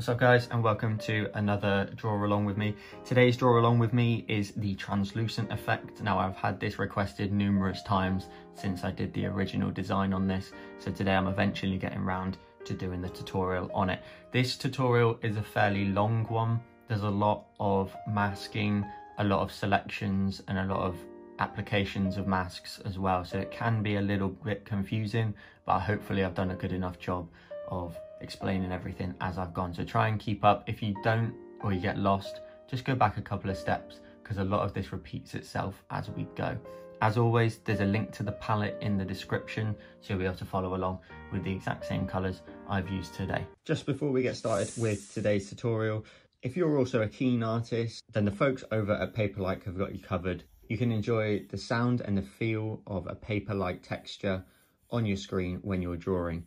What's up guys, and welcome to another Draw Along With Me. Today's Draw Along With Me is the translucent effect. Now I've had this requested numerous times since I did the original design on this, so today I'm eventually getting round to doing the tutorial on it. This tutorial is a fairly long one. There's a lot of masking, a lot of selections, and a lot of applications of masks as well, so it can be a little bit confusing, but hopefully I've done a good enough job of explaining everything as I've gone, so try and keep up. If you don't or you get lost, just go back a couple of steps because a lot of this repeats itself as we go. As always, there's a link to the palette in the description, so you'll be able to follow along with the exact same colors I've used today. Just before we get started with today's tutorial, if you're also a keen artist, then the folks over at Paperlike have got you covered. You can enjoy the sound and the feel of a paper-like texture on your screen when you're drawing.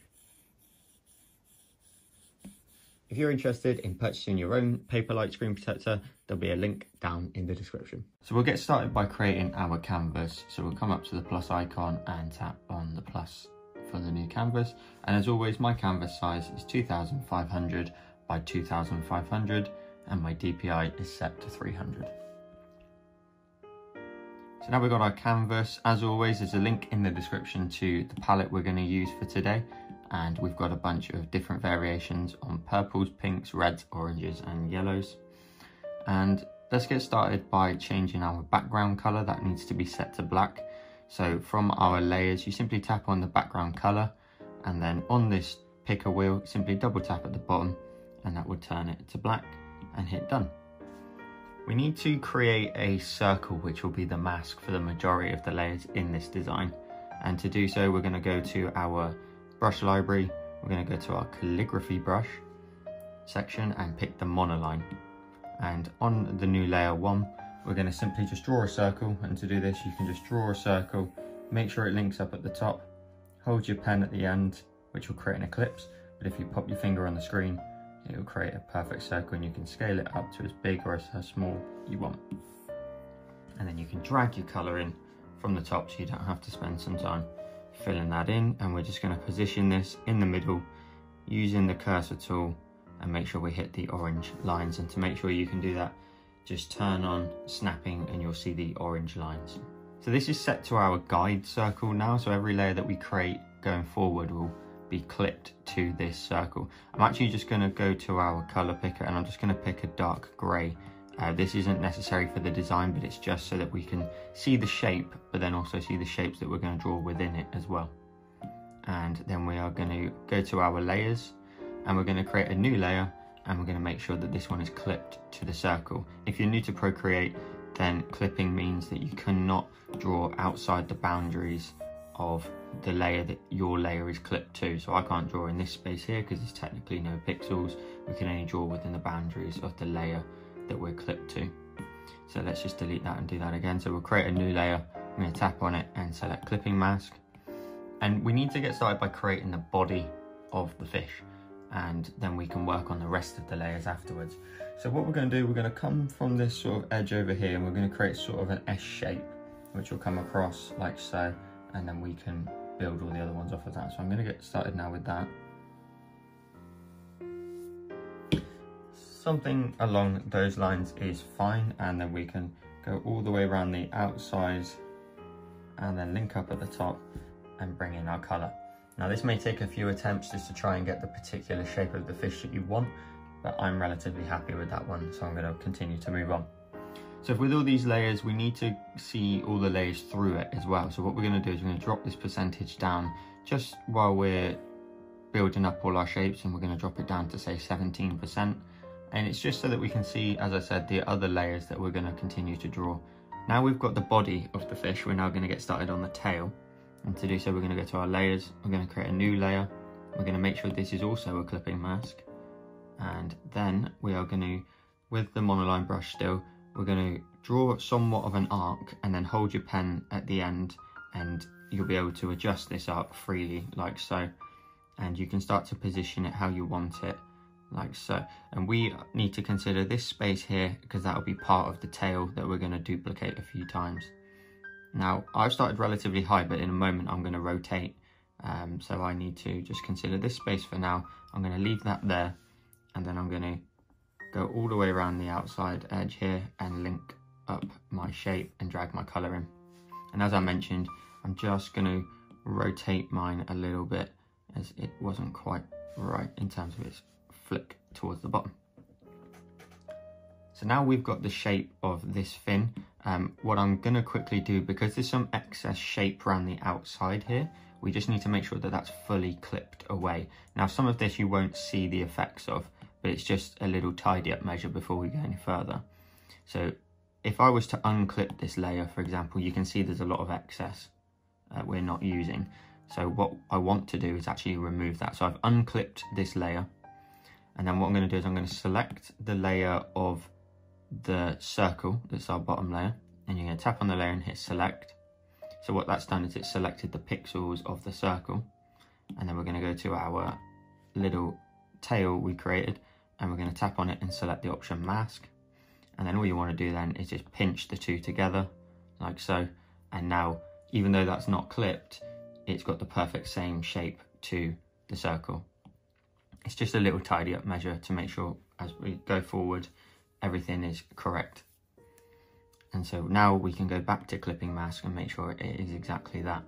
If you're interested in purchasing your own Paperlike screen protector, there'll be a link down in the description. So we'll get started by creating our canvas. So we'll come up to the plus icon and tap on the plus for the new canvas. And as always, my canvas size is 2500 by 2500 and my DPI is set to 300. So now we've got our canvas. As always, there's a link in the description to the palette we're going to use for today. And we've got a bunch of different variations on purples, pinks, reds, oranges, and yellows. And let's get started by changing our background color. That needs to be set to black. So from our layers, you simply tap on the background color, and then on this picker wheel, simply double tap at the bottom, and that will turn it to black, and hit done. We need to create a circle, which will be the mask for the majority of the layers in this design. And to do so, we're going to go to our brush library, we're going to go to our calligraphy brush section and pick the monoline, and on the new layer one we're going to simply just draw a circle. And to do this, you can just draw a circle, make sure it links up at the top, hold your pen at the end, which will create an ellipse, but if you pop your finger on the screen it will create a perfect circle, and you can scale it up to as big or as small you want, and then you can drag your colour in from the top so you don't have to spend some time filling that in. And we're just going to position this in the middle using the cursor tool and make sure we hit the orange lines. And to make sure you can do that, just turn on snapping and you'll see the orange lines. So this is set to our guide circle now, so every layer that we create going forward will be clipped to this circle. I'm actually just going to go to our color picker and I'm just going to pick a dark grey. This isn't necessary for the design, but it's just so that we can see the shape, but then also see the shapes that we're going to draw within it as well. And then we are going to go to our layers and we're going to create a new layer, and we're going to make sure that this one is clipped to the circle. If you're new to Procreate, then clipping means that you cannot draw outside the boundaries of the layer that your layer is clipped to. So I can't draw in this space here because there's technically no pixels. We can only draw within the boundaries of the layer that we're clipped to. So let's just delete that and do that again. So we'll create a new layer, I'm going to tap on it and select clipping mask, and we need to get started by creating the body of the fish, and then we can work on the rest of the layers afterwards. So what we're going to do, we're going to come from this sort of edge over here and we're going to create sort of an S shape which will come across like so, and then we can build all the other ones off of that. So I'm going to get started now with that. Something along those lines is fine, and then we can go all the way around the outside and then link up at the top and bring in our colour. Now this may take a few attempts just to try and get the particular shape of the fish that you want, but I'm relatively happy with that one, so I'm going to continue to move on. So with all these layers, we need to see all the layers through it as well. So what we're going to do is we're going to drop this percentage down just while we're building up all our shapes, and we're going to drop it down to say 17%. And it's just so that we can see, as I said, the other layers that we're going to continue to draw. Now we've got the body of the fish, we're now going to get started on the tail. And to do so, we're going to go to our layers, we're going to create a new layer, we're going to make sure this is also a clipping mask. And then we are going to, with the monoline brush still, we're going to draw somewhat of an arc, and then hold your pen at the end and you'll be able to adjust this arc freely like so. And you can start to position it how you want it. Like so, and we need to consider this space here because that'll be part of the tail that we're going to duplicate a few times. Now I've started relatively high, but in a moment I'm going to rotate, so I need to just consider this space for now. I'm going to leave that there, and then I'm going to go all the way around the outside edge here and link up my shape and drag my color in. And as I mentioned, I'm just going to rotate mine a little bit as it wasn't quite right in terms of its flick towards the bottom. So now we've got the shape of this fin. What I'm going to quickly do, because there's some excess shape around the outside here, we just need to make sure that that's fully clipped away. Now some of this you won't see the effects of, but it's just a little tidy up measure before we go any further. So if I was to unclip this layer, for example, you can see there's a lot of excess we're not using. So what I want to do is actually remove that. So I've unclipped this layer, and then what I'm going to do is I'm going to select the layer of the circle, that's our bottom layer, and you're going to tap on the layer and hit select. So what that's done is it's selected the pixels of the circle, and then we're going to go to our little tail we created, and we're going to tap on it and select the option mask. And then all you want to do then is just pinch the two together like so, and now even though that's not clipped, it's got the perfect same shape to the circle. It's just a little tidy up measure to make sure as we go forward everything is correct. And so now we can go back to clipping mask and make sure it is exactly that.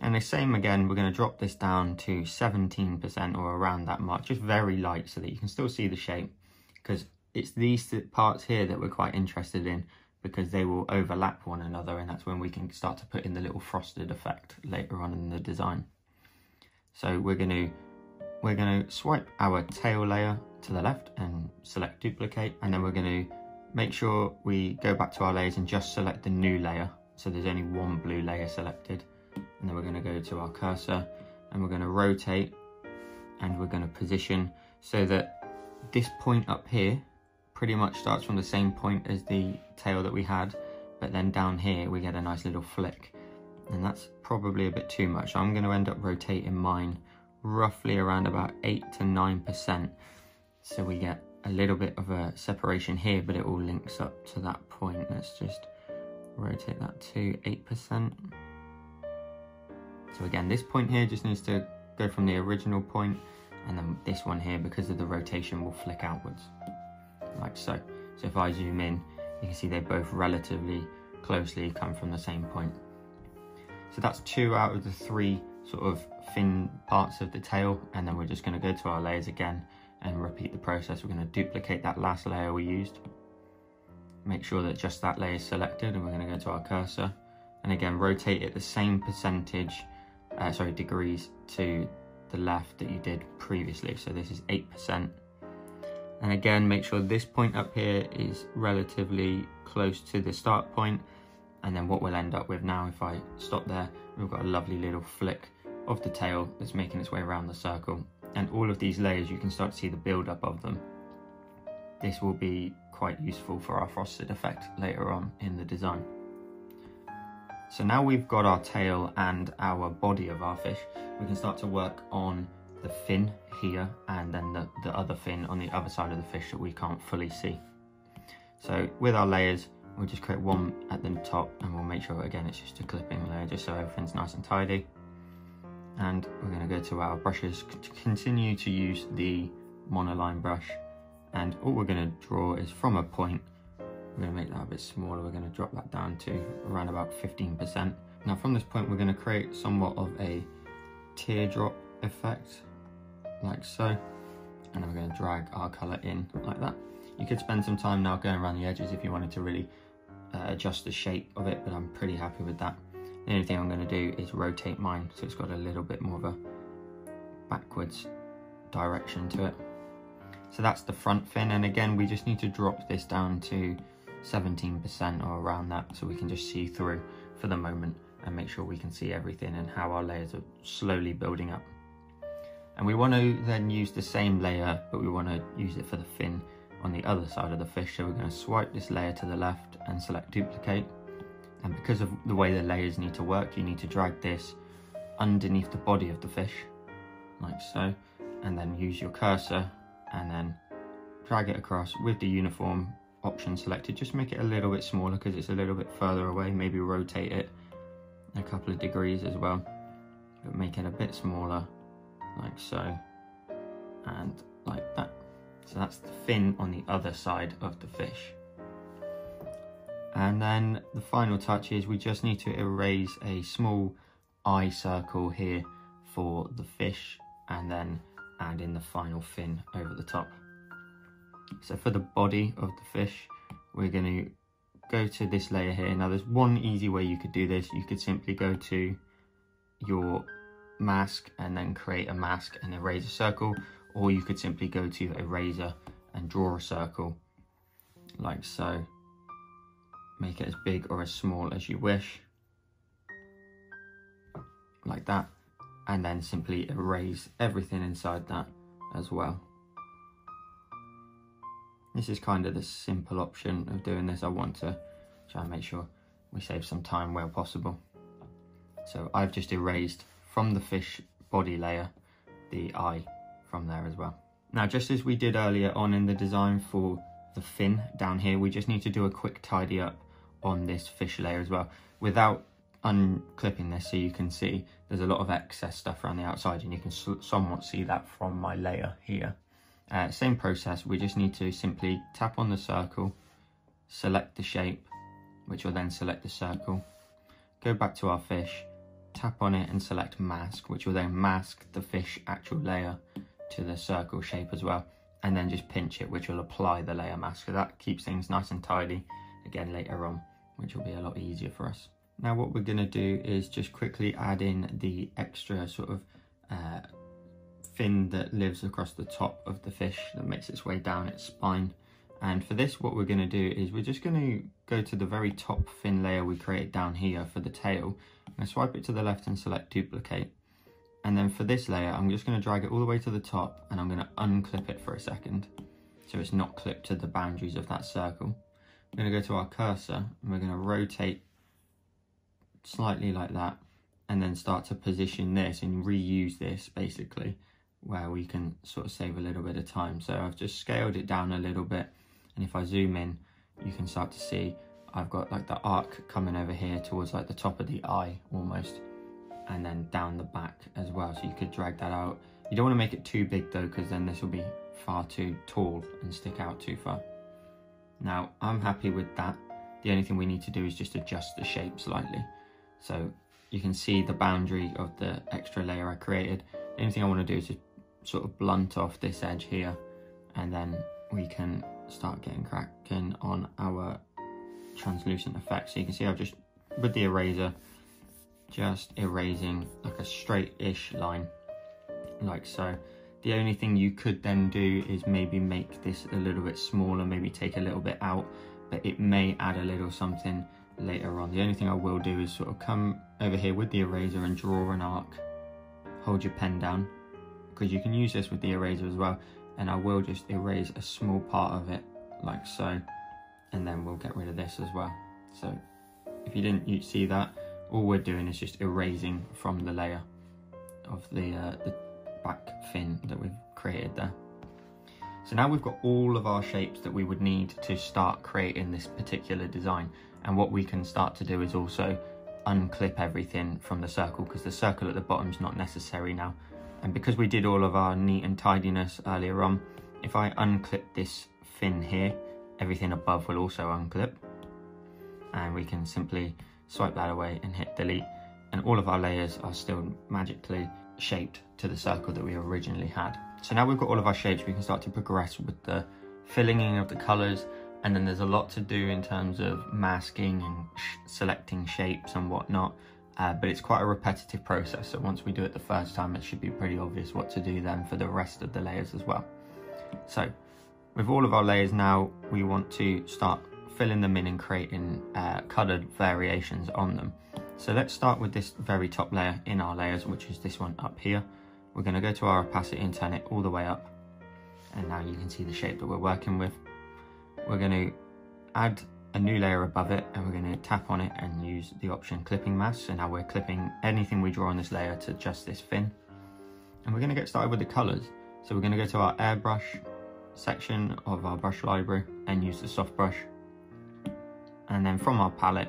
And the same again, we're going to drop this down to 17% or around that mark, just very light so that you can still see the shape, because it's these parts here that we're quite interested in, because they will overlap one another, and that's when we can start to put in the little frosted effect later on in the design. So we're going to swipe our tail layer to the left and select duplicate, and then we're going to make sure we go back to our layers and just select the new layer. So there's only one blue layer selected, and then we're going to go to our cursor and we're going to rotate, and we're going to position so that this point up here pretty much starts from the same point as the tail that we had, but then down here we get a nice little flick, and that's probably a bit too much. So I'm going to end up rotating mine roughly around about 8 to 9%, so we get a little bit of a separation here, but it all links up to that point. Let's just rotate that to 8%. So again, this point here just needs to go from the original point, and then this one here, because of the rotation, will flick outwards like so. So if I zoom in, you can see they both relatively closely come from the same point. So that's 2 out of the 3 sort of fin parts of the tail, and then we're just going to go to our layers again and repeat the process. We're going to duplicate that last layer we used, make sure that just that layer is selected, and we're going to go to our cursor and again rotate it the same percentage degrees to the left that you did previously. So this is 8%, and again make sure this point up here is relatively close to the start point. And then what we'll end up with now, if I stop there, we've got a lovely little flick of the tail that's making its way around the circle. And all of these layers, you can start to see the build-up of them. This will be quite useful for our frosted effect later on in the design. So now we've got our tail and our body of our fish, we can start to work on the fin here, and then the other fin on the other side of the fish that we can't fully see. So with our layers, we'll just create one at the top, and we'll make sure again it's just a clipping layer, just so everything's nice and tidy. And we're going to go to our brushes to continue to use the monoline brush, and all we're going to draw is from a point. We're going to make that a bit smaller, we're going to drop that down to around about 15%. Now from this point we're going to create somewhat of a teardrop effect like so, and then we're going to drag our colour in like that. You could spend some time now going around the edges if you wanted to really adjust the shape of it, but I'm pretty happy with that. The only thing I'm going to do is rotate mine so it's got a little bit more of a backwards direction to it. So that's the front fin, and again we just need to drop this down to 17% or around that, so we can just see through for the moment and make sure we can see everything and how our layers are slowly building up. And we want to then use the same layer, but we want to use it for the fin on the other side of the fish. So we're going to swipe this layer to the left and select duplicate, and because of the way the layers need to work, you need to drag this underneath the body of the fish like so, and then use your cursor and then drag it across with the uniform option selected. Just make it a little bit smaller because it's a little bit further away, maybe rotate it a couple of degrees as well, but make it a bit smaller like so and like that. So that's the fin on the other side of the fish. And then the final touch is we just need to erase a small eye circle here for the fish and then add in the final fin over the top. So for the body of the fish, we're going to go to this layer here. Now there's one easy way you could do this. You could simply go to your mask and then create a mask and erase a circle, or you could simply go to eraser and draw a circle like so. Make it as big or as small as you wish, like that, and then simply erase everything inside that as well. This is kind of the simple option of doing this. I want to try and make sure we save some time where possible. So I've just erased from the fish body layer the eye from there as well. Now, just as we did earlier on in the design for the fin down here, we just need to do a quick tidy up on this fish layer as well without unclipping this, so you can see there's a lot of excess stuff around the outside, and you can somewhat see that from my layer here. Same process, we just need to simply tap on the circle, select the shape, which will then select the circle, go back to our fish, tap on it and select mask, which will then mask the fish actual layer to the circle shape as well, and then just pinch it, which will apply the layer mask. So that keeps things nice and tidy again later on, which will be a lot easier for us. Now what we're going to do is just quickly add in the extra sort of fin that lives across the top of the fish that makes its way down its spine. And for this, what we're going to do is we're just going to go to the very top fin layer we created down here for the tail. I'm going to swipe it to the left and select duplicate, and then for this layer I'm just going to drag it all the way to the top and I'm going to unclip it for a second so it's not clipped to the boundaries of that circle. I'm going to go to our cursor and we're going to rotate slightly like that, and then start to position this and reuse this basically, where we can sort of save a little bit of time. So I've just scaled it down a little bit, and if I zoom in you can start to see I've got like the arc coming over here towards like the top of the eye almost, and then down the back as well. So you could drag that out. You don't want to make it too big though, because then this will be far too tall and stick out too far. Now I'm happy with that. The only thing we need to do is just adjust the shape slightly. So you can see the boundary of the extra layer I created. The only thing I want to do is just sort of blunt off this edge here, and then we can start getting cracking on our translucent effect. So you can see I've just, with the eraser, just erasing like a straight-ish line like so. The only thing you could then do is maybe make this a little bit smaller, maybe take a little bit out, but it may add a little something later on. The only thing I will do is sort of come over here with the eraser and draw an arc. Hold your pen down, because you can use this with the eraser as well, and I will just erase a small part of it like so, and then we'll get rid of this as well. So if you didn't see that, all we're doing is just erasing from the layer of the back fin that we've created there. So now we've got all of our shapes that we would need to start creating this particular design. And what we can start to do is also unclip everything from the circle, because the circle at the bottom is not necessary now. And because we did all of our neat and tidiness earlier on, if I unclip this fin here, everything above will also unclip. And we can simply swipe that away and hit delete, and all of our layers are still magically shaped to the circle that we originally had. So now we've got all of our shapes, we can start to progress with the filling in of the colors, and then there's a lot to do in terms of masking and selecting shapes and whatnot, but it's quite a repetitive process. So once we do it the first time, it should be pretty obvious what to do then for the rest of the layers as well. So with all of our layers now, we want to start filling them in and creating coloured variations on them. So let's start with this very top layer in our layers, which is this one up here. We're going to go to our opacity and turn it all the way up, and now you can see the shape that we're working with. We're going to add a new layer above it, and we're going to tap on it and use the option clipping mask. So now we're clipping anything we draw on this layer to just this fin, and we're going to get started with the colours. So we're going to go to our airbrush section of our brush library and use the soft brush. And then from our palette,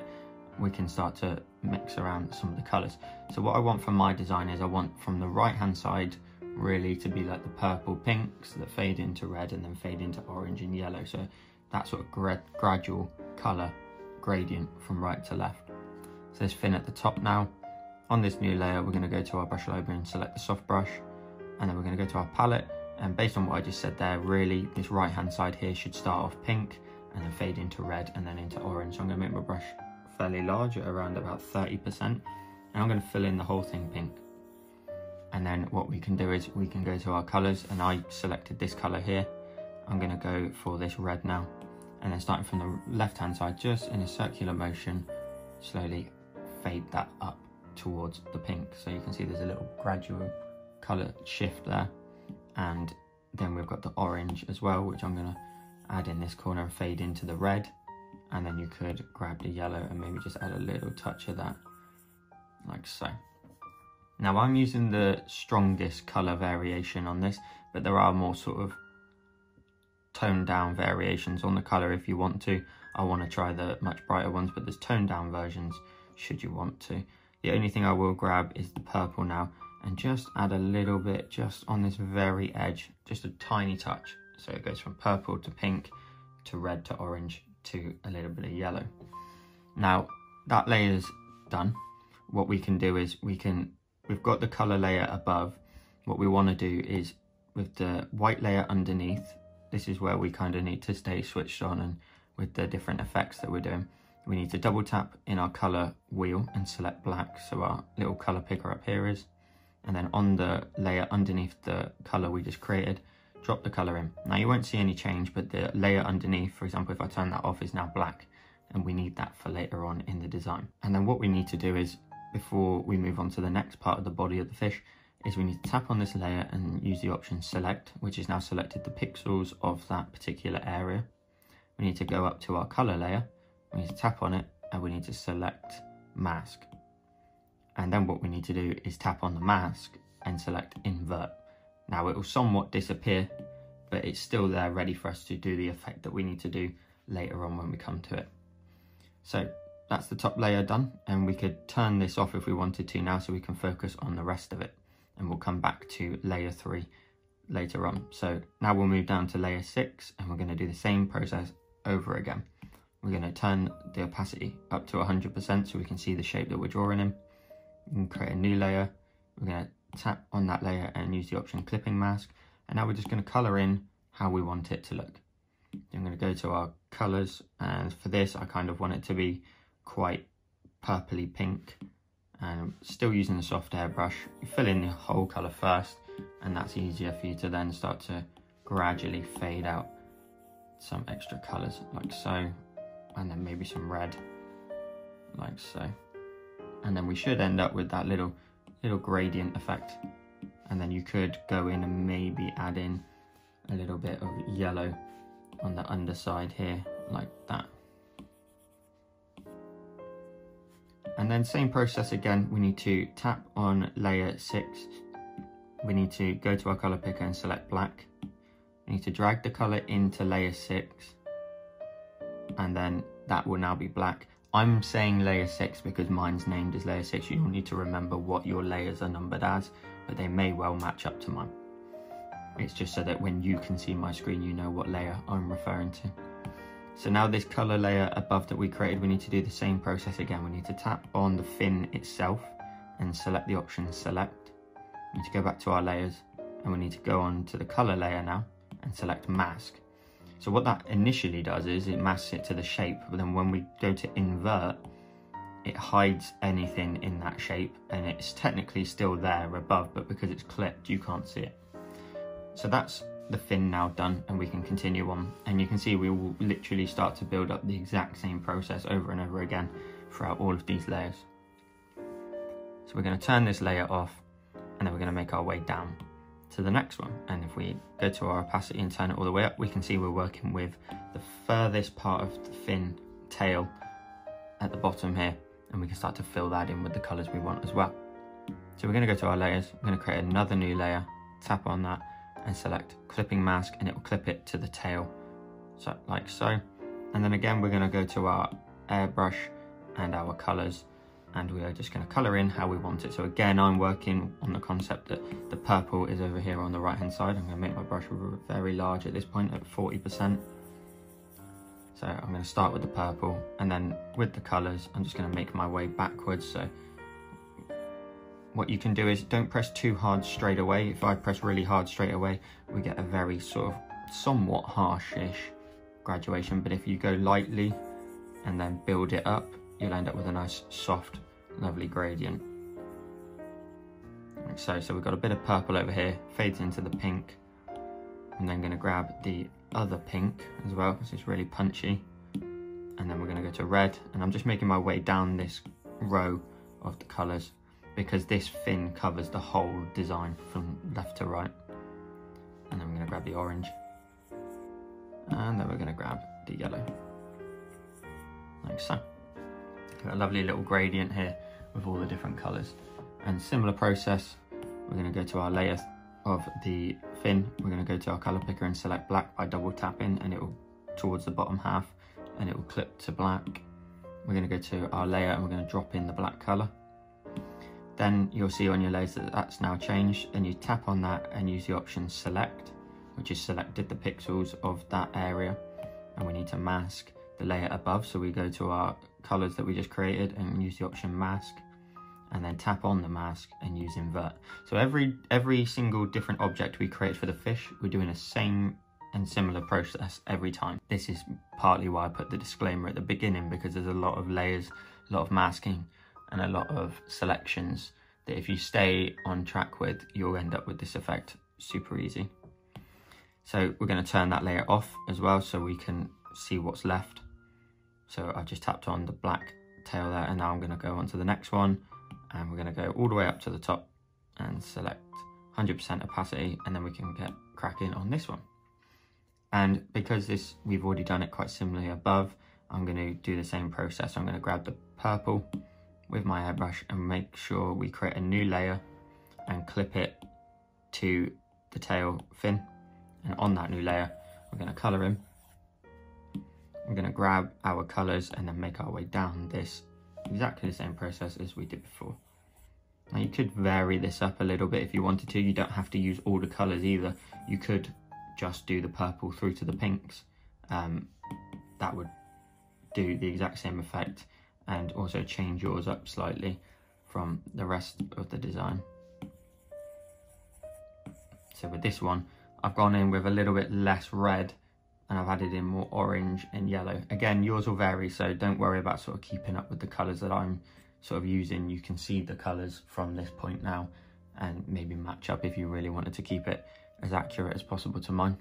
we can start to mix around some of the colors. So what I want from my design is I want from the right hand side really to be like the purple pinks that fade into red and then fade into orange and yellow. So that sort of gradual color gradient from right to left. So it's thin at the top now. On this new layer, we're going to go to our brush library and select the soft brush, and then we're going to go to our palette. And based on what I just said there, really this right hand side here should start off pink and then fade into red and then into orange. So I'm going to make my brush fairly large at around about 30%, and I'm going to fill in the whole thing pink. And then what we can do is we can go to our colors, and I selected this color here. I'm going to go for this red now, and then starting from the left hand side, just in a circular motion, slowly fade that up towards the pink. So you can see there's a little gradual color shift there. And then we've got the orange as well, which I'm going to add in this corner and fade into the red. And then you could grab the yellow and maybe just add a little touch of that, like so. Now I'm using the strongest color variation on this, but there are more sort of toned down variations on the color if you want to. I want to try the much brighter ones, but there's toned down versions should you want to. The only thing I will grab is the purple now, and just add a little bit just on this very edge, just a tiny touch. So it goes from purple to pink to red to orange to a little bit of yellow. Now that layer's done. What we can do is we've got the color layer above. What we want to do is with the white layer underneath, this is where we kind of need to stay switched on, and with the different effects that we're doing, we need to double tap in our color wheel and select black. So our little color picker up here is, and then on the layer underneath the color we just created, drop the color in. Now you won't see any change, but the layer underneath, for example, if I turn that off, is now black, and we need that for later on in the design. And then what we need to do is, before we move on to the next part of the body of the fish, is we need to tap on this layer and use the option select, which is now selected the pixels of that particular area. We need to go up to our color layer, we need to tap on it, and we need to select mask. And then what we need to do is tap on the mask and select invert. Now it will somewhat disappear, but it's still there ready for us to do the effect that we need to do later on when we come to it. So that's the top layer done, and we could turn this off if we wanted to now so we can focus on the rest of it. And we'll come back to layer 3 later on. So now we'll move down to layer 6, and we're going to do the same process over again. We're going to turn the opacity up to 100% so we can see the shape that we're drawing in. And create a new layer. We're going to tap on that layer and use the option clipping mask, and now we're just going to color in how we want it to look. I'm going to go to our colors, and for this I kind of want it to be quite purpley pink, and I'm still using the soft airbrush. You fill in the whole color first, and that's easier for you to then start to gradually fade out some extra colors like so, and then maybe some red like so. And then we should end up with that little gradient effect. And then you could go in and maybe add in a little bit of yellow on the underside here, like that. And then same process again, we need to tap on layer 6. We need to go to our color picker and select black. We need to drag the color into layer 6. And then that will now be black. I'm saying layer 6 because mine's named as layer 6. You'll need to remember what your layers are numbered as, but they may well match up to mine. It's just so that when you can see my screen, you know what layer I'm referring to. So now this color layer above that we created, we need to do the same process again. We need to tap on the fin itself and select the option select. We need to go back to our layers, and we need to go on to the color layer now and select mask. So what that initially does is it masks it to the shape, but then when we go to invert, it hides anything in that shape, and it's technically still there above, but because it's clipped, you can't see it. So that's the fin now done, and we can continue on. And you can see we will literally start to build up the exact same process over and over again throughout all of these layers. So we're going to turn this layer off, and then we're going to make our way down to the next one. And if we go to our opacity and turn it all the way up, we can see we're working with the furthest part of the fin tail at the bottom here, and we can start to fill that in with the colors we want as well. So we're going to go to our layers, I'm going to create another new layer, tap on that and select clipping mask, and it will clip it to the tail, so like so. And then again we're going to go to our airbrush and our colors, and we are just going to color in how we want it. So again, I'm working on the concept that the purple is over here on the right hand side. I'm going to make my brush very large at this point, at 40%. So I'm going to start with the purple, and then with the colors, I'm just going to make my way backwards. So what you can do is don't press too hard straight away. If I press really hard straight away, we get a very sort of somewhat harsh-ish graduation. But if you go lightly and then build it up, you'll end up with a nice, soft, lovely gradient. Like so. So we've got a bit of purple over here, fades into the pink. I'm then going to grab the other pink as well, because it's really punchy. And then we're going to go to red. And I'm just making my way down this row of the colours, because this fin covers the whole design from left to right. And then we're going to grab the orange. And then we're going to grab the yellow. Like so. Got a lovely little gradient here with all the different colours. And similar process, we're going to go to our layer of the fin. We're going to go to our colour picker and select black by double tapping, and it will towards the bottom half, and it will clip to black. We're going to go to our layer and we're going to drop in the black colour. Then you'll see on your layers that that's now changed, and you tap on that and use the option select, which is selected the pixels of that area. And we need to mask the layer above, so we go to our colors that we just created and use the option mask, and then tap on the mask and use invert. So every single different object we create for the fish, we're doing the same and similar process every time. This is partly why I put the disclaimer at the beginning, because there's a lot of layers, a lot of masking, and a lot of selections that if you stay on track with, you'll end up with this effect super easy. So we're going to turn that layer off as well, so we can see what's left. So I've just tapped on the black tail there, and now I'm going to go on to the next one, and we're going to go all the way up to the top and select 100% opacity, and then we can get cracking on this one. And because this, we've already done it quite similarly above, I'm going to do the same process. I'm going to grab the purple with my airbrush and make sure we create a new layer and clip it to the tail fin. And on that new layer, we're going to color him. I'm going to grab our colors and then make our way down this, exactly the same process as we did before. Now you could vary this up a little bit if you wanted to. You don't have to use all the colors either. You could just do the purple through to the pinks. That would do the exact same effect, and also change yours up slightly from the rest of the design. So with this one, I've gone in with a little bit less red, and I've added in more orange and yellow. Again, yours will vary, so don't worry about sort of keeping up with the colours that I'm sort of using. You can see the colours from this point now, and maybe match up if you really wanted to keep it as accurate as possible to mine.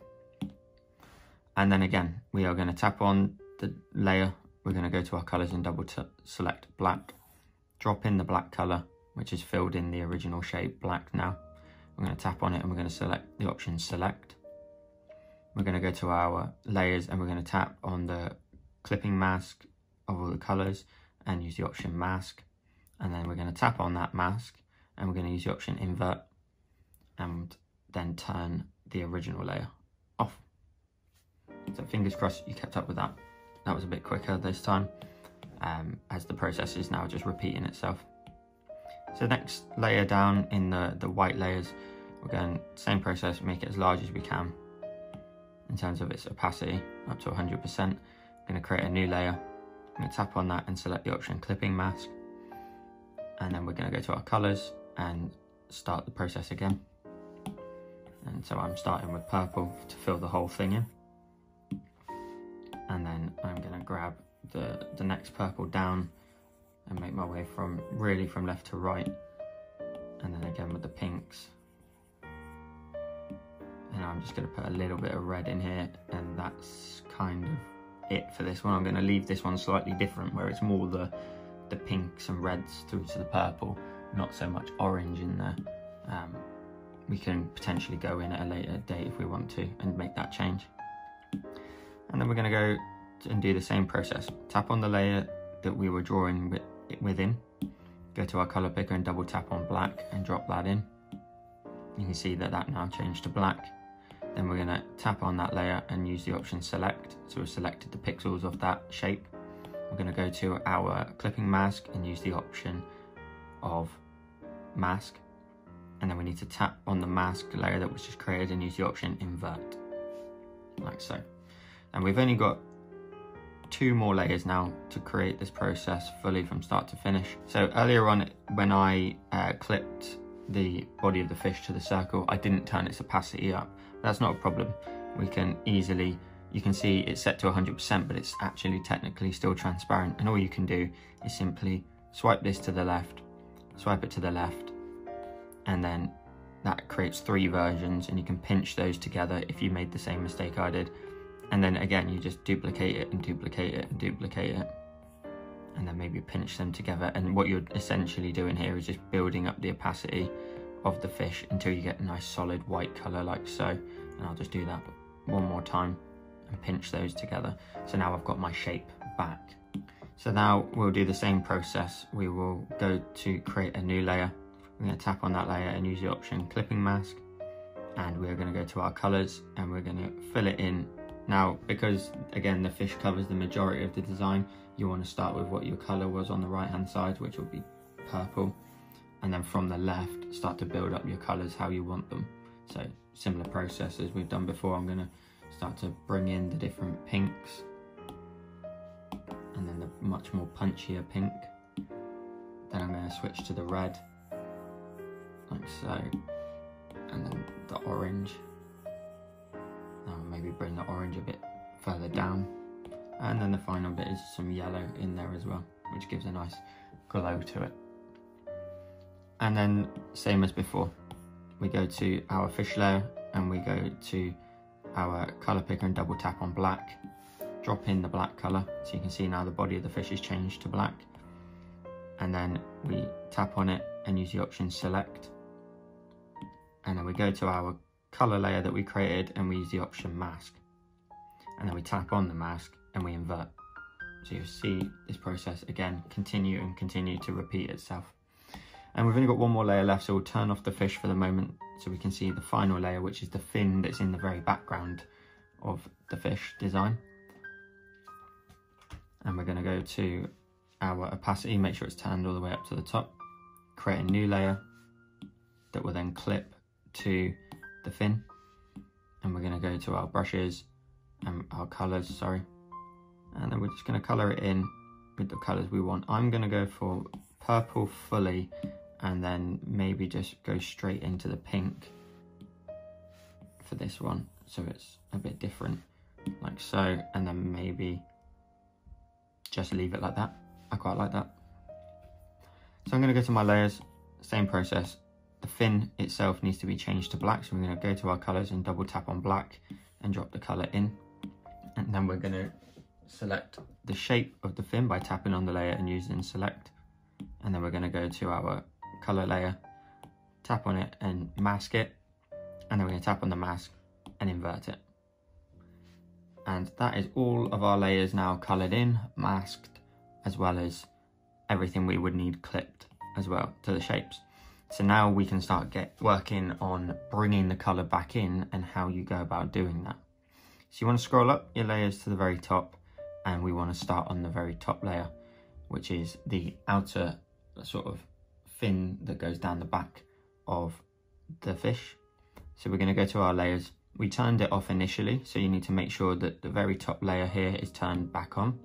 And then again, we are going to tap on the layer. We're going to go to our colours and double select black. Drop in the black colour, which is filled in the original shape black now. We're going to tap on it and we're going to select the option select. We're going to go to our layers and we're going to tap on the clipping mask of all the colours and use the option mask. And then we're going to tap on that mask and we're going to use the option invert, and then turn the original layer off. So fingers crossed you kept up with that. That was a bit quicker this time, as the process is now just repeating itself. So next layer down in the white layers, we're going same process, make it as large as we can in terms of its opacity, up to 100%. I'm going to create a new layer. I'm going to tap on that and select the option clipping mask. And then we're going to go to our colors and start the process again. And so I'm starting with purple to fill the whole thing in. And then I'm going to grab the next purple down and make my way from really from left to right. And then again with the pinks. And I'm just going to put a little bit of red in here, and that's kind of it for this one. I'm going to leave this one slightly different, where it's more the pinks and reds through to the purple, not so much orange in there. We can potentially go in at a later date if we want to and make that change. And then we're going to go and do the same process. Tap on the layer that we were drawing within, go to our colour picker and double tap on black and drop that in. You can see that that now changed to black. Then we're going to tap on that layer and use the option select. So we've selected the pixels of that shape. we're going to go to our clipping mask and use the option of mask, and then we need to tap on the mask layer that was just created and use the option invert, like so. And we've only got 2 more layers now to create this process fully from start to finish. So earlier on, when I clipped the body of the fish to the circle, I didn't turn its opacity up. That's not a problem. We can easily, you can see it's set to 100%, but it's actually technically still transparent. And all you can do is simply swipe this to the left, swipe it to the left, and then that creates 3 versions, and you can pinch those together if you made the same mistake I did. And then again, you just duplicate it and duplicate it and duplicate it, and then maybe pinch them together. And what you're essentially doing here is just building up the opacity of the fish until you get a nice solid white color, like so. And I'll just do that one more time and pinch those together. So now I've got my shape back. So now we'll do the same process. We will go to create a new layer. We're going to tap on that layer and use the option clipping mask, and we're going to go to our colors and we're going to fill it in. Now, because again, the fish covers the majority of the design, you want to start with what your color was on the right hand side, which will be purple. And then from the left, start to build up your colors how you want them. So similar process as we've done before. I'm going to start to bring in the different pinks, and then the much more punchier pink. Then I'm going to switch to the red, like so, and then the orange. Maybe bring the orange a bit further down, and then the final bit is some yellow in there as well, which gives a nice glow to it. And then same as before, we go to our fish layer and we go to our color picker and double tap on black, drop in the black color, so you can see now the body of the fish is changed to black. And then we tap on it and use the option select, and then we go to our color layer that we created and we use the option mask, and then we tap on the mask and we invert. So you'll see this process again continue and continue to repeat itself. And we've only got one more layer left, so we'll turn off the fish for the moment so we can see the final layer, which is the fin that's in the very background of the fish design. And we're going to go to our opacity, make sure it's turned all the way up to the top, create a new layer that will then clip to the fin, and we're going to go to our brushes and our colors, and then we're just going to color it in with the colors we want. I'm going to go for purple fully, and then maybe just go straight into the pink for this one, so it's a bit different, like so, and then maybe just leave it like that. I quite like that. So I'm going to go to my layers, same process. The fin itself needs to be changed to black, so we're going to go to our colors and double tap on black and drop the color in, and then we're going to select the shape of the fin by tapping on the layer and using select. And then we're going to go to our color layer, tap on it and mask it, and then we're going to tap on the mask and invert it. And that is all of our layers now colored in, masked, as well as everything we would need clipped as well to the shapes. So now we can start working on bringing the color back in and how you go about doing that. So you want to scroll up your layers to the very top, and we want to start on the very top layer, which is the outer sort of fin that goes down the back of the fish. So we're going to go to our layers. We turned it off initially, so you need to make sure that the very top layer here is turned back on.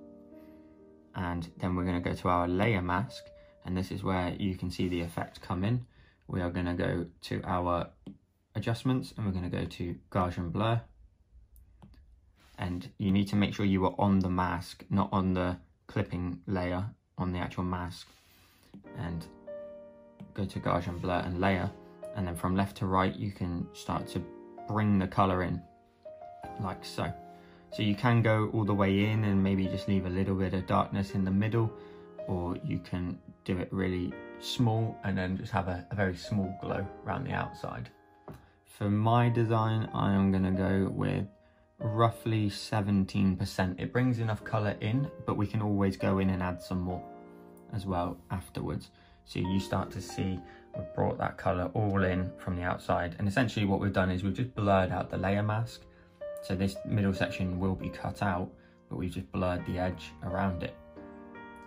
And then we're going to go to our layer mask, and this is where you can see the effect come in. We are going to go to our adjustments and we're going to go to Gaussian blur, and you need to make sure you are on the mask, not on the clipping layer, on the actual mask, and go to Gaussian blur and layer, and then from left to right you can start to bring the color in, like so. So you can go all the way in and maybe just leave a little bit of darkness in the middle, or you can do it really small and then just have a very small glow around the outside. For my design, I am going to go with roughly 17%. It brings enough color in, but we can always go in and add some more as well afterwards. So you start to see we've brought that color all in from the outside, and essentially what we've done is we've just blurred out the layer mask. So this middle section will be cut out, but we've just blurred the edge around it.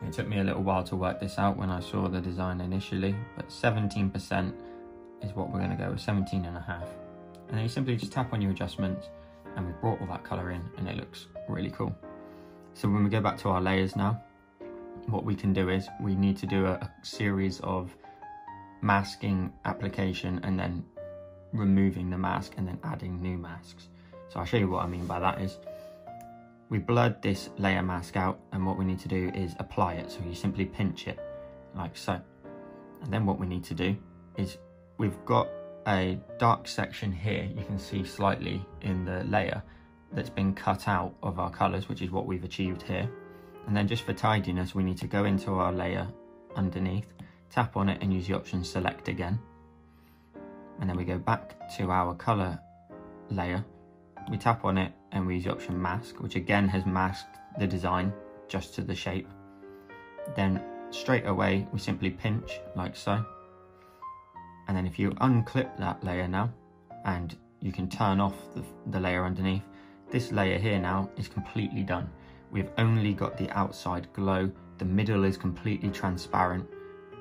It took me a little while to work this out when I saw the design initially, but 17% is what we're going to go with, 17.5. And then you simply just tap on your adjustments, and we've brought all that color in and it looks really cool. So when we go back to our layers now, what we can do is we need to do a series of masking application and then removing the mask and then adding new masks. So I'll show you what I mean by that is we blurred this layer mask out, and what we need to do is apply it. So you simply pinch it like so. And then what we need to do is we've got a dark section here, you can see slightly in the layer that's been cut out of our colors, which is what we've achieved here. And then just for tidiness, we need to go into our layer underneath, tap on it and use the option select again. And then we go back to our color layer, we tap on it and we use the option mask, which again has masked the design just to the shape. Then straight away, we simply pinch like so. And then if you unclip that layer now, and you can turn off the layer underneath, this layer here now is completely done. We've only got the outside glow, the middle is completely transparent,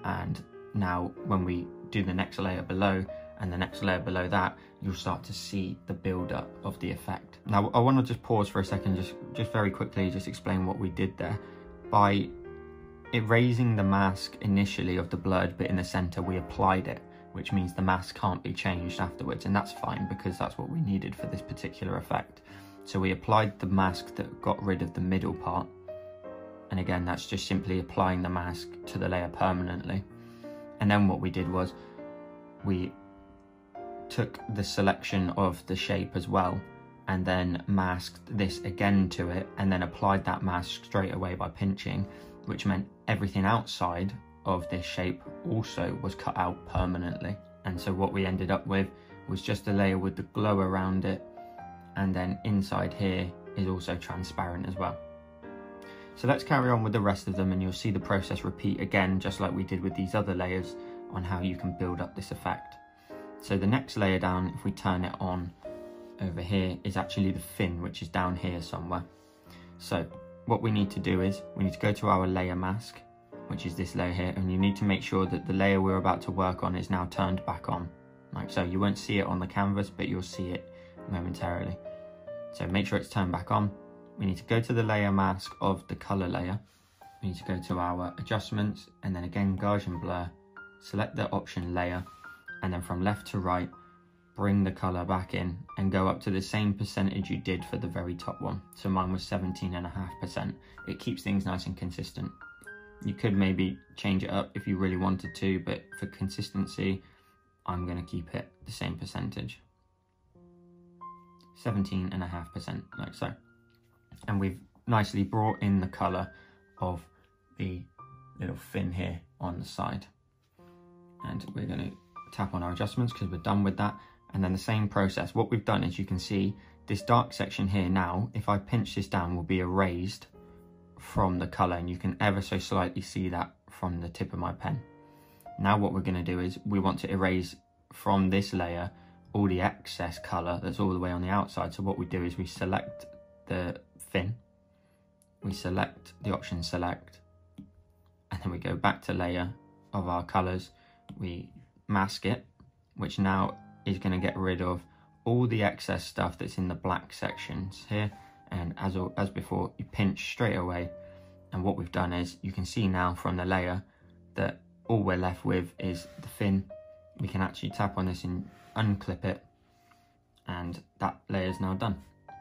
and now when we do the next layer below, and the next layer below that, you'll start to see the build-up of the effect. Now, I want to just pause for a second, just very quickly, just explain what we did there. By erasing the mask initially of the blurred bit in the center, we applied it, which means the mask can't be changed afterwards, and that's fine because that's what we needed for this particular effect. So we applied the mask that got rid of the middle part, and again, that's just simply applying the mask to the layer permanently. And then what we did was we took the selection of the shape as well, and then masked this again to it, and then applied that mask straight away by pinching, which meant everything outside of this shape also was cut out permanently. And so what we ended up with was just a layer with the glow around it, and then inside here is also transparent as well. So let's carry on with the rest of them, and you'll see the process repeat again, just like we did with these other layers, on how you can build up this effect. So the next layer down, if we turn it on over here, is actually the fin, which is down here somewhere. So what we need to do is we need to go to our layer mask, which is this layer here, and you need to make sure that the layer we're about to work on is now turned back on, like so. You won't see it on the canvas, but you'll see it momentarily. So make sure it's turned back on. We need to go to the layer mask of the color layer. We need to go to our adjustments, and then again, Gaussian blur, select the option layer, and then from left to right, bring the color back in and go up to the same percentage you did for the very top one. So mine was 17.5%. It keeps things nice and consistent. You could maybe change it up if you really wanted to, but for consistency, I'm going to keep it the same percentage. 17.5%, like so. And we've nicely brought in the color of the little fin here on the side. And we're going to tap on our adjustments because we're done with that. And then the same process. What we've done is you can see this dark section here now, if I pinch this down, will be erased from the color, and you can ever so slightly see that from the tip of my pen. Now what we're going to do is we want to erase from this layer all the excess color that's all the way on the outside. So what we do is we select the fin, we select the option select, and then we go back to layer of our colors, we mask it, which now is going to get rid of all the excess stuff that's in the black sections here. And as before, you pinch straight away, and what we've done is you can see now from the layer that all we're left with is the fin. We can actually tap on this and unclip it, and that layer is now done,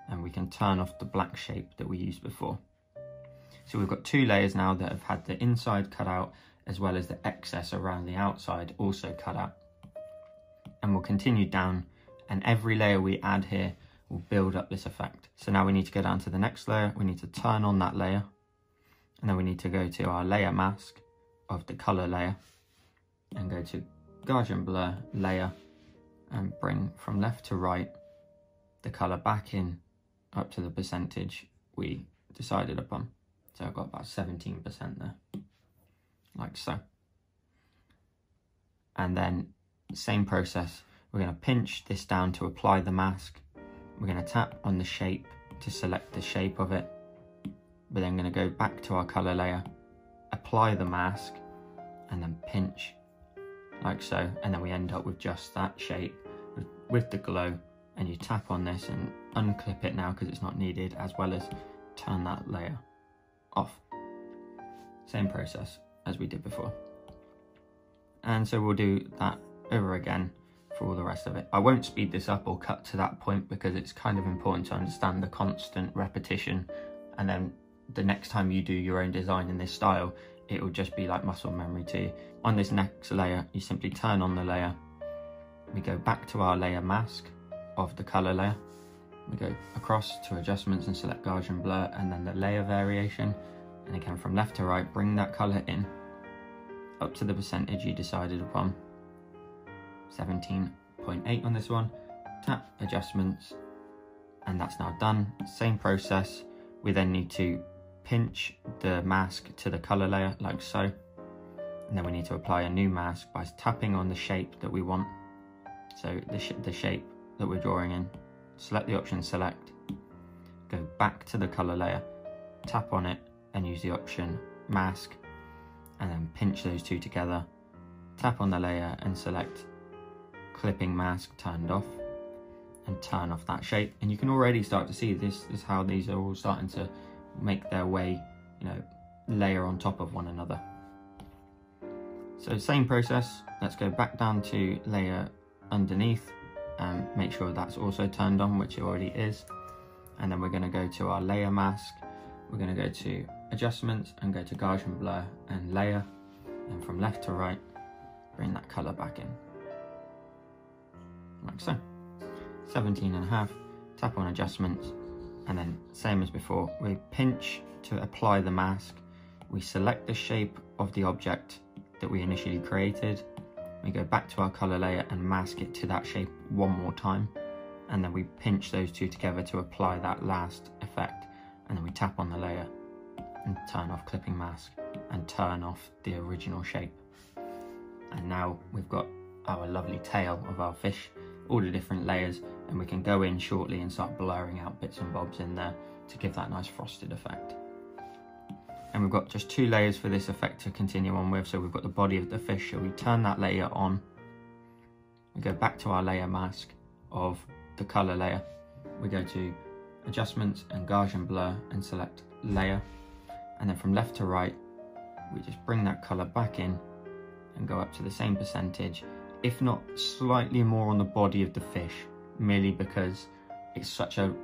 and we can turn off the black shape that we used before. So we've got two layers now that have had the inside cut out, as well as the excess around the outside also cut out. And we'll continue down, and every layer we add here will build up this effect. So now we need to go down to the next layer, we need to turn on that layer, and then we need to go to our layer mask of the color layer, and go to Gaussian blur layer, and bring from left to right the color back in up to the percentage we decided upon. So I've got about 17% there, like so. And then same process, we're going to pinch this down to apply the mask. We're going to tap on the shape to select the shape of it. We're then going to go back to our color layer, apply the mask and then pinch like so, and then we end up with just that shape with the glow. And you tap on this and unclip it now because it's not needed, as well as turn that layer off. Same process as we did before. And so we'll do that over again for all the rest of it. I won't speed this up or cut to that point because it's kind of important to understand the constant repetition, and then the next time you do your own design in this style, it will just be like muscle memory to you. On this next layer, you simply turn on the layer. We go back to our layer mask of the color layer. We go across to adjustments and select Gaussian blur, and then the layer variation. And again, from left to right, bring that color in up to the percentage you decided upon. 17.8 on this one. Tap adjustments, and that's now done. Same process. We then need to pinch the mask to the color layer like so, and then we need to apply a new mask by tapping on the shape that we want. So the shape that we're drawing in, select the option select, go back to the color layer, tap on it and use the option mask, and then pinch those two together, tap on the layer and select clipping mask turned off, and turn off that shape. And you can already start to see this is how these are all starting to make their way, you know, layer on top of one another. So same process, let's go back down to layer underneath and make sure that's also turned on, which it already is. And then we're going to go to our layer mask, we're going to go to adjustments and go to Gaussian blur and layer, and from left to right bring that color back in like so. 17.5, tap on adjustments, and then same as before, we pinch to apply the mask, we select the shape of the object that we initially created, we go back to our color layer and mask it to that shape one more time, and then we pinch those two together to apply that last effect, and then we tap on the layer and turn off clipping mask and turn off the original shape. And now we've got our lovely tail of our fish, all the different layers, and we can go in shortly and start blurring out bits and bobs in there to give that nice frosted effect. And we've got just two layers for this effect to continue on with. So we've got the body of the fish, so we turn that layer on, we go back to our layer mask of the color layer, we go to adjustments and Gaussian blur and select layer, and then from left to right we just bring that color back in and go up to the same percentage, if not slightly more on the body of the fish, merely because it's such a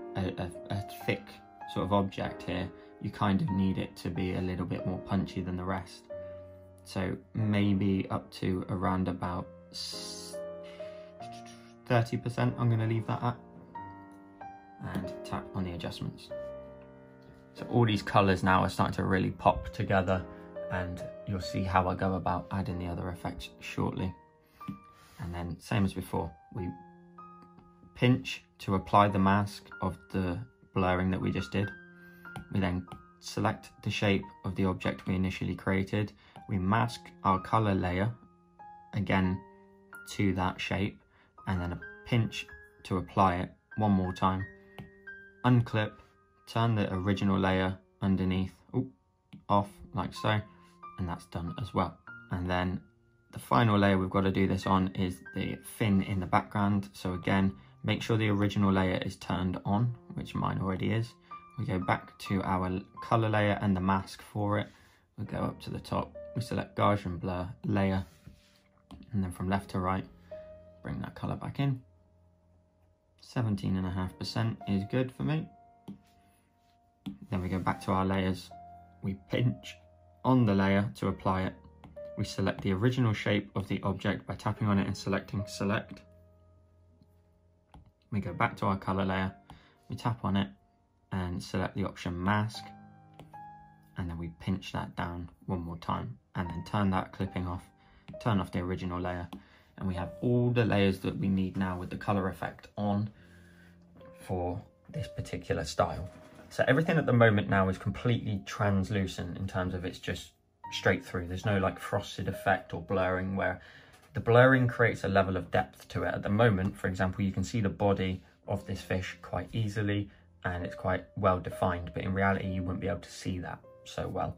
thick sort of object here. You kind of need it to be a little bit more punchy than the rest. So maybe up to around about 30%, I'm going to leave that at, and tap on the adjustments. So all these colors now are starting to really pop together, and you'll see how I go about adding the other effects shortly. And then same as before, we pinch to apply the mask of the blurring that we just did. We then select the shape of the object we initially created. We mask our color layer again to that shape, and then a pinch to apply it one more time. Unclip, turn the original layer underneath off like so, and that's done as well. And then the final layer we've got to do this on is the fin in the background. So again, make sure the original layer is turned on, which mine already is. We go back to our color layer and the mask for it. We go up to the top, we select Gaussian blur layer, and then from left to right, bring that color back in. 17.5% is good for me. Then we go back to our layers. We pinch on the layer to apply it. We select the original shape of the object by tapping on it and selecting select. We go back to our color layer. We tap on it and select the option mask, and then we pinch that down one more time, and then turn that clipping off, turn off the original layer, and we have all the layers that we need now with the color effect on for this particular style. So everything at the moment now is completely translucent in terms of it's just straight through. There's no like frosted effect or blurring, where the blurring creates a level of depth to it. At the moment, for example, you can see the body of this fish quite easily, and it's quite well defined, but in reality you wouldn't be able to see that so well.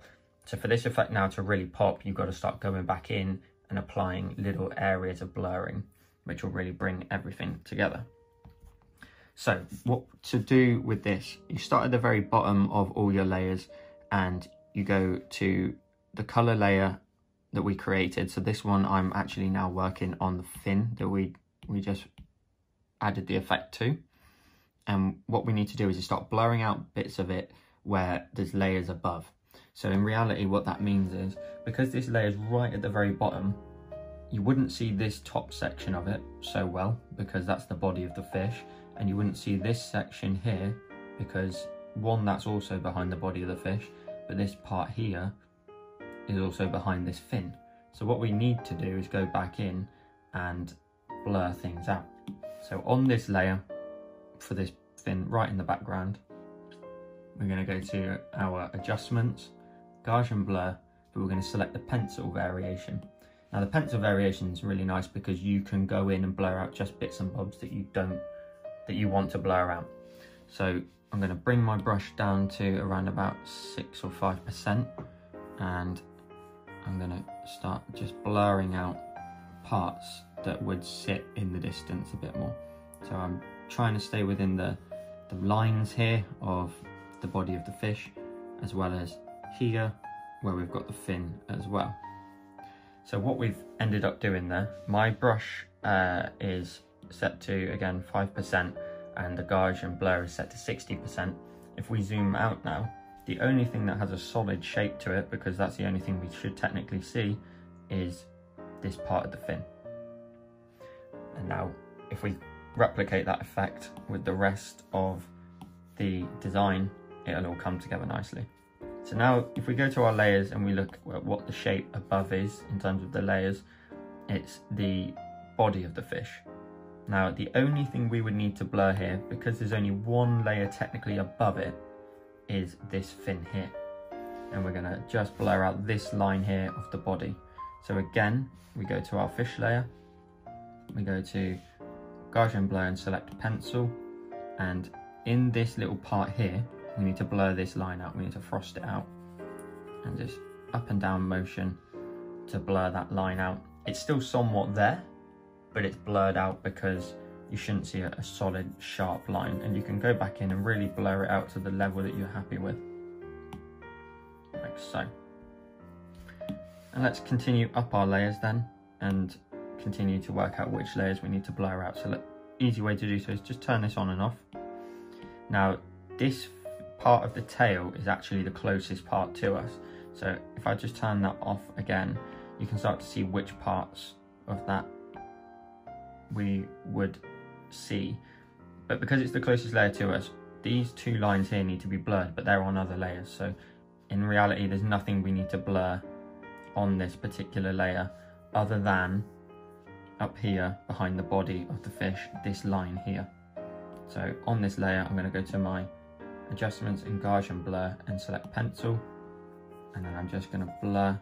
So for this effect now to really pop, you've got to start going back in and applying little areas of blurring, which will really bring everything together. So what to do with this, you start at the very bottom of all your layers and you go to the color layer that we created. So this one, I'm actually now working on the fin that we just added the effect to. And what we need to do is to start blurring out bits of it where there's layers above. So in reality, what that means is, because this layer is right at the very bottom, you wouldn't see this top section of it so well, because that's the body of the fish. And you wouldn't see this section here, because one, that's also behind the body of the fish, but this part here is also behind this fin. So what we need to do is go back in and blur things out. So on this layer, for this fin right in the background, we're going to go to our adjustments, Gaussian blur, but we're going to select the pencil variation. Now the pencil variation is really nice because you can go in and blur out just bits and bobs that you want to blur out. So I'm going to bring my brush down to around about 6 or 5%, and I'm going to start just blurring out parts that would sit in the distance a bit more. So I'm trying to stay within the lines here of the body of the fish, as well as here where we've got the fin as well. So what we've ended up doing there, my brush is set to, again, 5%, and the Gaussian blur is set to 60%. If we zoom out now, the only thing that has a solid shape to it, because that's the only thing we should technically see, is this part of the fin. And now if we replicate that effect with the rest of the design, it'll all come together nicely. So now if we go to our layers and we look at what the shape above is in terms of the layers, it's the body of the fish. Now the only thing we would need to blur here, because there's only one layer technically above it, is this fin here. And we're gonna just blur out this line here of the body. So again, we go to our fish layer, we go to Gaussian blur and select pencil, and in this little part here, we need to blur this line out, we need to frost it out, and just up and down motion to blur that line out. It's still somewhat there, but it's blurred out because you shouldn't see a solid sharp line, and you can go back in and really blur it out to the level that you're happy with, like so. And let's continue up our layers then, and continue to work out which layers we need to blur out. So the easy way to do so is just turn this on and off. Now this part of the tail is actually the closest part to us, so if I just turn that off again, you can start to see which parts of that we would see. But because it's the closest layer to us, these two lines here need to be blurred, but they're on other layers, so in reality there's nothing we need to blur on this particular layer other than up here behind the body of the fish, this line here. So on this layer, I'm going to go to my adjustments in Gaussian blur and select pencil, and then I'm just going to blur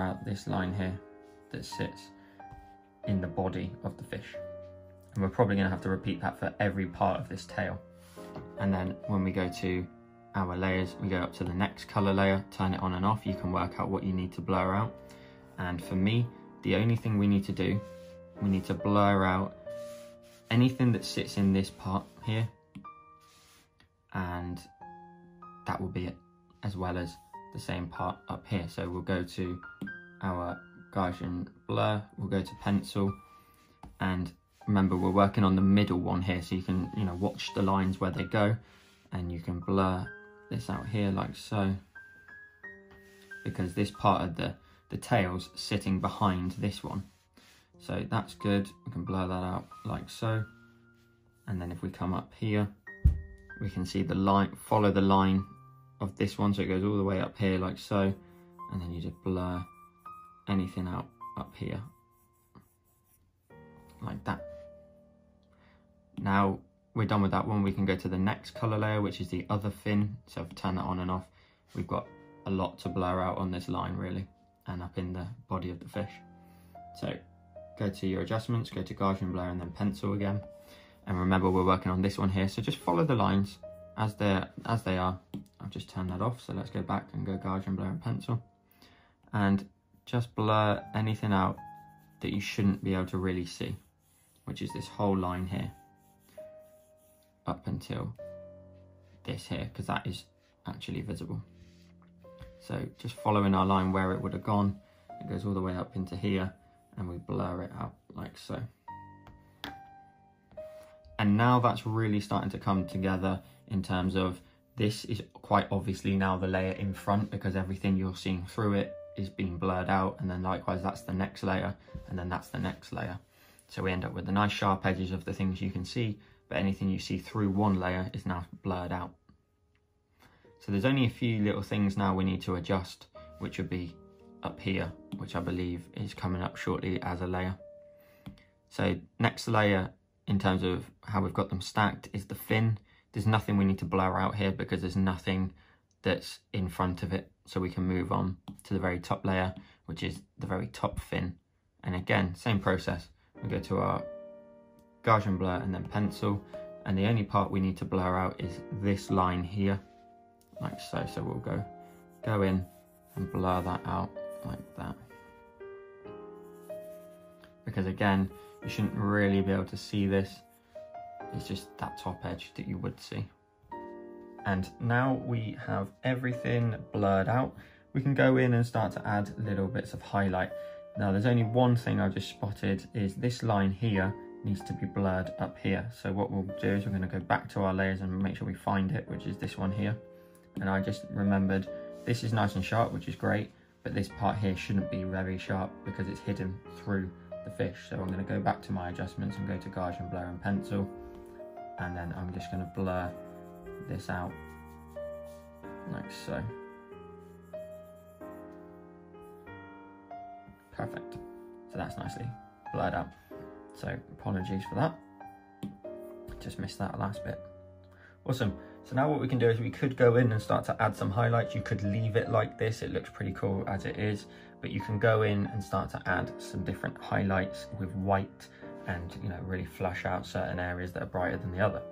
out this line here that sits in the body of the fish. And we're probably going to have to repeat that for every part of this tail. And then when we go to our layers, we go up to the next color layer, turn it on and off, you can work out what you need to blur out. And for me, the only thing we need to do, we need to blur out anything that sits in this part here, and that will be it, as well as the same part up here. So we'll go to our Gaussian blur, we'll go to pencil, and remember we're working on the middle one here, so you can, you know, watch the lines where they go, and you can blur this out here like so, because this part of the tail's sitting behind this one. So that's good, we can blur that out like so. And then if we come up here, we can see the line, follow the line of this one, so it goes all the way up here like so, and then you just blur anything out up here, like that. Now we're done with that one, we can go to the next color layer, which is the other fin. So I've turned that on and off, we've got a lot to blur out on this line really, and up in the body of the fish. So go to your adjustments, go to Gaussian blur and then pencil again. And remember we're working on this one here, so just follow the lines as they are. I've I've just turned that off, so let's go back and go Gaussian blur and pencil, and just blur anything out that you shouldn't be able to really see, which is this whole line here up until this here, because that is actually visible. So just following our line where it would have gone, it goes all the way up into here and we blur it out like so. And now that's really starting to come together in terms of this is quite obviously now the layer in front, because everything you're seeing through it is being blurred out, and then likewise that's the next layer, and then that's the next layer. So we end up with the nice sharp edges of the things you can see, but anything you see through one layer is now blurred out. So there's only a few little things now we need to adjust, which would be up here, which I believe is coming up shortly as a layer. So next layer in terms of how we've got them stacked is the fin. There's nothing we need to blur out here because there's nothing that's in front of it. So we can move on to the very top layer, which is the very top fin. And again, same process. We go to our Gaussian blur and then pencil. And the only part we need to blur out is this line here. Like so, so we'll go in and blur that out like that. Because again, you shouldn't really be able to see this. It's just that top edge that you would see. And now we have everything blurred out. We can go in and start to add little bits of highlight. Now there's only one thing I just spotted is this line here needs to be blurred up here. So what we'll do is we're going to go back to our layers and make sure we find it, which is this one here. And I just remembered this is nice and sharp, which is great, but this part here shouldn't be very sharp because it's hidden through the fish. So I'm going to go back to my adjustments and go to Gaussian blur and pencil, and then I'm just going to blur this out like so. Perfect. So that's nicely blurred out. So apologies for that. Just missed that last bit. Awesome. So now what we can do is we could go in and start to add some highlights. You could leave it like this. It looks pretty cool as it is, but you can go in and start to add some different highlights with white and, you know, really flush out certain areas that are brighter than the other.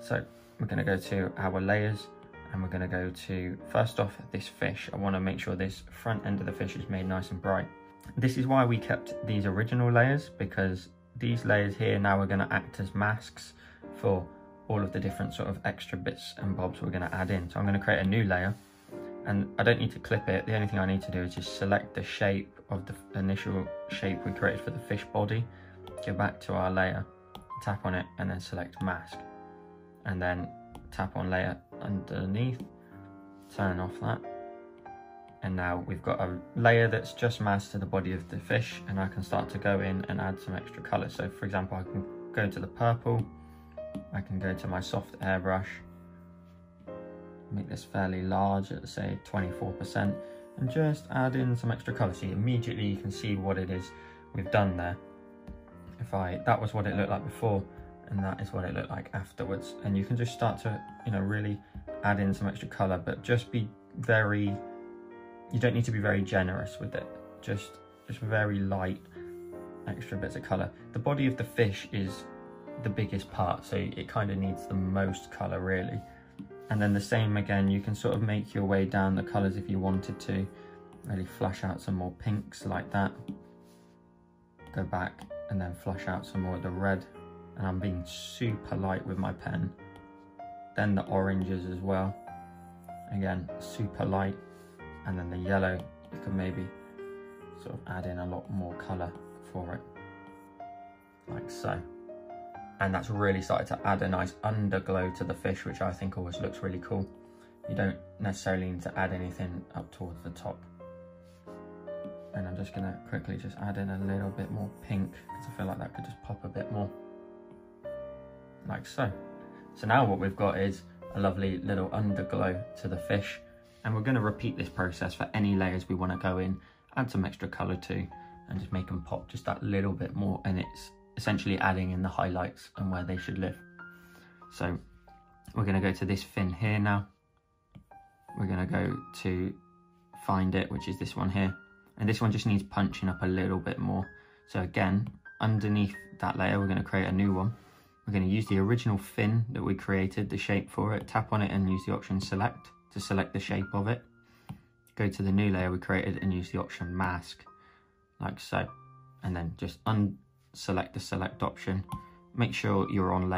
So we're going to go to our layers and we're going to go to, first off, this fish. I want to make sure this front end of the fish is made nice and bright. This is why we kept these original layers, because these layers here now are going to act as masks for all of the different sort of extra bits and bobs we're going to add in. So I'm going to create a new layer and I don't need to clip it. The only thing I need to do is just select the shape of the initial shape we created for the fish body, go back to our layer, tap on it and then select mask, and then tap on layer underneath, turn off that. And now we've got a layer that's just masked to the body of the fish, and I can start to go in and add some extra color. So for example, I can go to the purple, I can go to my soft airbrush, make this fairly large at say 24%, and just add in some extra colour. So immediately you can see what it is we've done there. That was what it looked like before, and that is what it looked like afterwards. And you can just start to, you know, really add in some extra colour, but just be very, you don't need to be very generous with it. Just very light extra bits of colour. The body of the fish is the biggest part, so it kind of needs the most color really. And then the same again, you can sort of make your way down the colors if you wanted to really flush out some more pinks like that. Go back and then flush out some more of the red, and I'm being super light with my pen. Then the oranges as well, again super light. And then the yellow, you can maybe sort of add in a lot more color for it like so. And that's really started to add a nice underglow to the fish, which I think always looks really cool. You don't necessarily need to add anything up towards the top. And I'm just gonna quickly just add in a little bit more pink, because I feel like that could just pop a bit more, like so. So now what we've got is a lovely little underglow to the fish. And we're gonna repeat this process for any layers we wanna go in, add some extra color to, and just make them pop just that little bit more. And it's essentially adding in the highlights and where they should live. So we're going to go to this fin here now. We're going to go to find it, which is this one here. And this one just needs punching up a little bit more. So again, underneath that layer, we're going to create a new one. We're going to use the original fin that we created, the shape for it, tap on it and use the option select. to select the shape of it. Go to the new layer we created and use the option mask, like so, and then just unselect the select option. Make sure you're on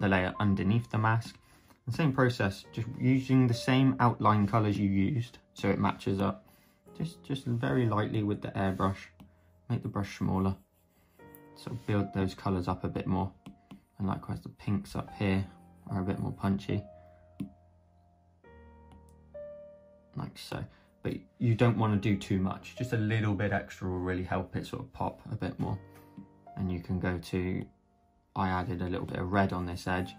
the layer underneath the mask. And same process, just using the same outline colors you used so it matches up. Just very lightly with the airbrush, make the brush smaller, sort of build those colors up a bit more. And likewise, the pinks up here are a bit more punchy, like so. But you don't want to do too much, just a little bit extra will really help it sort of pop a bit more. And you can go to, I added a little bit of red on this edge,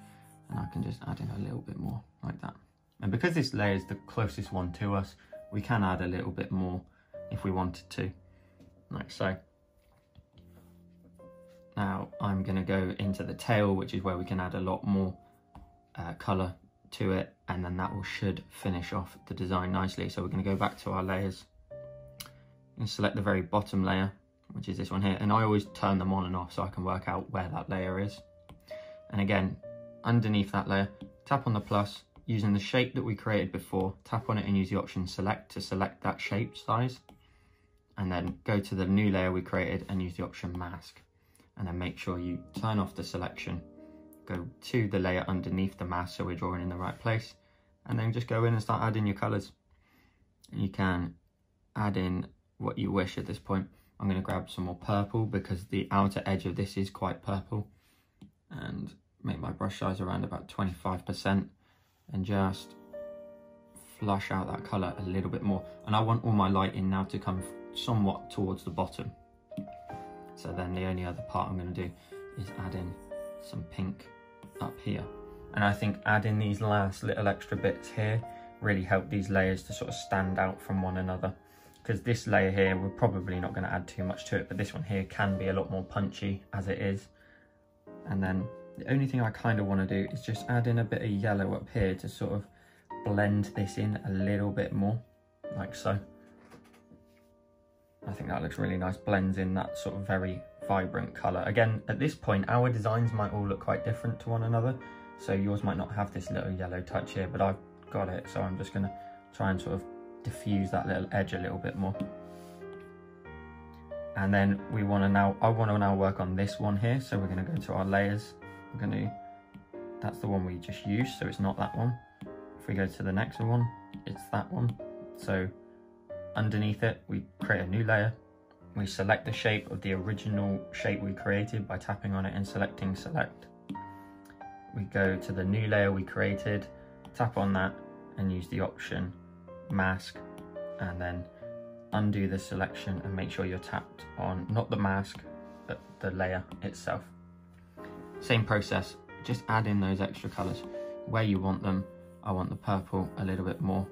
and I can just add in a little bit more like that. And because this layer is the closest one to us, we can add a little bit more if we wanted to, like so. Now I'm going to go into the tail, which is where we can add a lot more colour to it, and then that should finish off the design nicely. So we're going to go back to our layers and select the very bottom layer, which is this one here, and I always turn them on and off so I can work out where that layer is. And again, underneath that layer, tap on the plus, using the shape that we created before, tap on it and use the option select to select that shape size, and then go to the new layer we created and use the option mask, and then make sure you turn off the selection, go to the layer underneath the mask so we're drawing in the right place, and then just go in and start adding your colors. And you can add in what you wish at this point. I'm going to grab some more purple because the outer edge of this is quite purple, and make my brush size around about 25% and just flush out that color a little bit more. And I want all my light in now to come somewhat towards the bottom. So then the only other part I'm going to do is add in some pink up here. And I think adding these last little extra bits here really help these layers to sort of stand out from one another, because this layer here, we're probably not going to add too much to it, but this one here can be a lot more punchy as it is. And then the only thing I kind of want to do is just add in a bit of yellow up here to sort of blend this in a little bit more, like so. I think that looks really nice, blends in that sort of very vibrant colour. Again, at this point, our designs might all look quite different to one another, so yours might not have this little yellow touch here, but I've got it, so I'm just going to try and sort of diffuse that little edge a little bit more. And then we want to now, I want to now work on this one here, so we're going to go to our layers. We're going to, that's the one we just used, so it's not that one. If we go to the next one, it's that one. So underneath it, we create a new layer. We select the shape of the original shape we created by tapping on it and selecting select. We go to the new layer we created, tap on that and use the option mask, and then undo the selection and make sure you're tapped on not the mask but the layer itself. Same process, just add in those extra colors where you want them. I want the purple a little bit more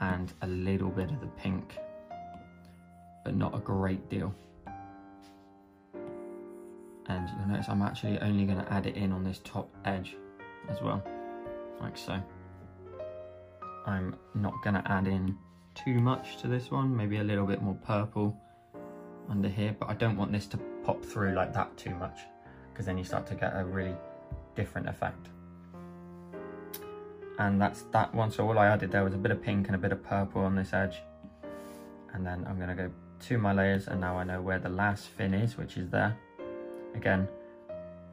and a little bit of the pink, but not a great deal. And you'll notice I'm actually only going to add it in on this top edge as well, like so. I'm not going to add in too much to this one, maybe a little bit more purple under here, but I don't want this to pop through like that too much, because then you start to get a really different effect. And that's that one. So all I added there was a bit of pink and a bit of purple on this edge. And then I'm going to go to my layers, and now I know where the last fin is, which is there. Again,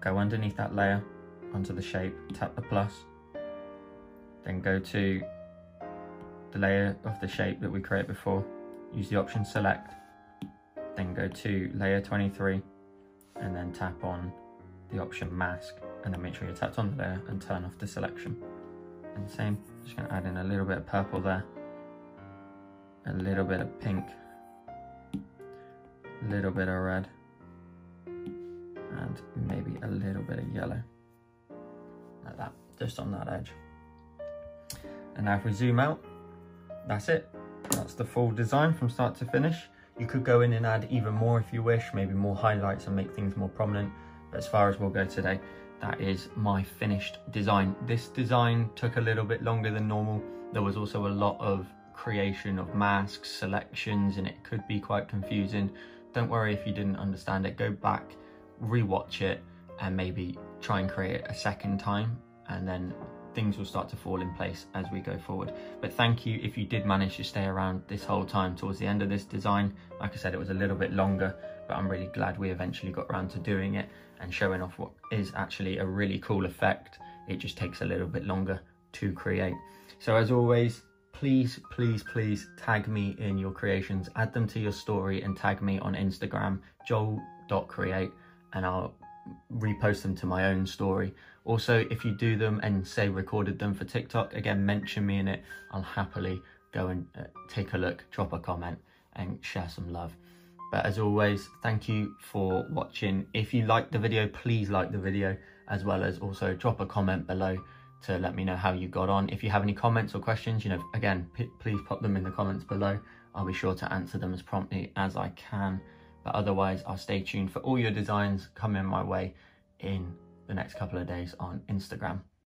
go underneath that layer, onto the shape, tap the plus, then go to the layer of the shape that we created before, use the option select, then go to layer 23 and then tap on the option mask, and then make sure you're tapped on the layer and turn off the selection. And same, just going to add in a little bit of purple there, a little bit of pink, a little bit of red, and maybe a little bit of yellow, like that, just on that edge. And now if we zoom out, that's it. That's the full design from start to finish. You could go in and add even more if you wish, maybe more highlights and make things more prominent. But as far as we'll go today, that is my finished design. This design took a little bit longer than normal. There was also a lot of creation of masks, selections, and it could be quite confusing. Don't worry if you didn't understand it. Go back, rewatch it, and maybe try and create it a second time, and then things will start to fall in place as we go forward. But thank you if you did manage to stay around this whole time towards the end of this design. Like I said, it was a little bit longer, but I'm really glad we eventually got around to doing it and showing off what is actually a really cool effect. It just takes a little bit longer to create. So as always, please, please, please tag me in your creations, add them to your story and tag me on Instagram, joel.create, and I'll repost them to my own story. Also, if you do them and say recorded them for TikTok, again, mention me in it. I'll happily go and take a look, drop a comment and share some love. But as always, thank you for watching. If you liked the video, please like the video, as well as also drop a comment below to let me know how you got on. If you have any comments or questions, you know, again, please pop them in the comments below. I'll be sure to answer them as promptly as I can. But otherwise, I'll stay tuned for all your designs coming my way in the next couple of days on Instagram.